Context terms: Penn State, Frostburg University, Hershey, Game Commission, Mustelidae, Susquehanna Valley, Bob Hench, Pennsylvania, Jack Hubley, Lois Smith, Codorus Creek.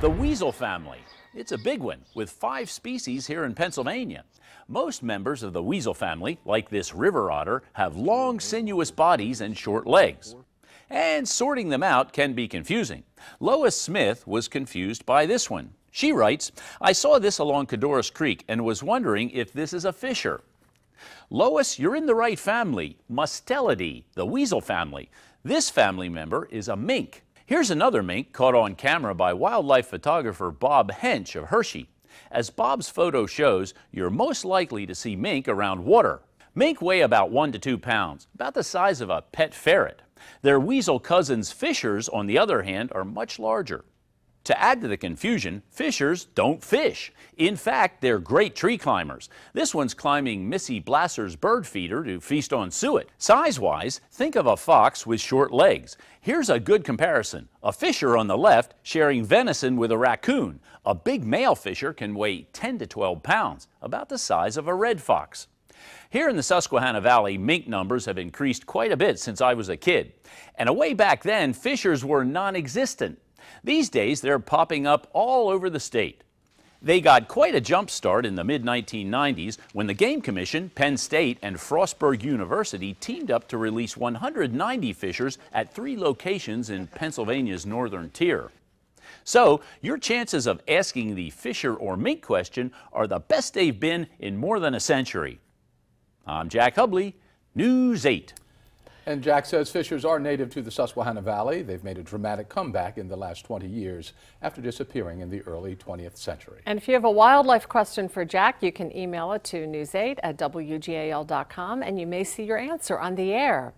The weasel family. It's a big one, with 5 species here in Pennsylvania. Most members of the weasel family, like this river otter, have long, sinuous bodies and short legs. And sorting them out can be confusing. Lois Smith was confused by this one. She writes, "I saw this along Codorus Creek and was wondering if this is a fisher." Lois, you're in the right family, Mustelidae, the weasel family. This family member is a mink. Here's another mink caught on camera by wildlife photographer Bob Hench of Hershey. As Bob's photo shows, you're most likely to see mink around water. Mink weigh about 1 to 2 pounds, about the size of a pet ferret. Their weasel cousins, fishers, on the other hand, are much larger. To add to the confusion, fishers don't fish. In fact, they're great tree climbers. This one's climbing Missy Blasser's bird feeder to feast on suet. Size-wise, think of a fox with short legs. Here's a good comparison. A fisher on the left sharing venison with a raccoon. A big male fisher can weigh 10 to 12 pounds, about the size of a red fox. Here in the Susquehanna Valley, mink numbers have increased quite a bit since I was a kid. And way back then, fishers were non-existent. These days, they're popping up all over the state. They got quite a jump start in the mid-1990s when the Game Commission, Penn State, and Frostburg University teamed up to release 190 fishers at 3 locations in Pennsylvania's northern tier. So, your chances of asking the fisher or mink question are the best they've been in more than a century. I'm Jack Hubley, News 8. And Jack says fishers are native to the Susquehanna Valley. They've made a dramatic comeback in the last 20 years after disappearing in the early 20th century. And if you have a wildlife question for Jack, you can email it to news8@wgal.com and you may see your answer on the air.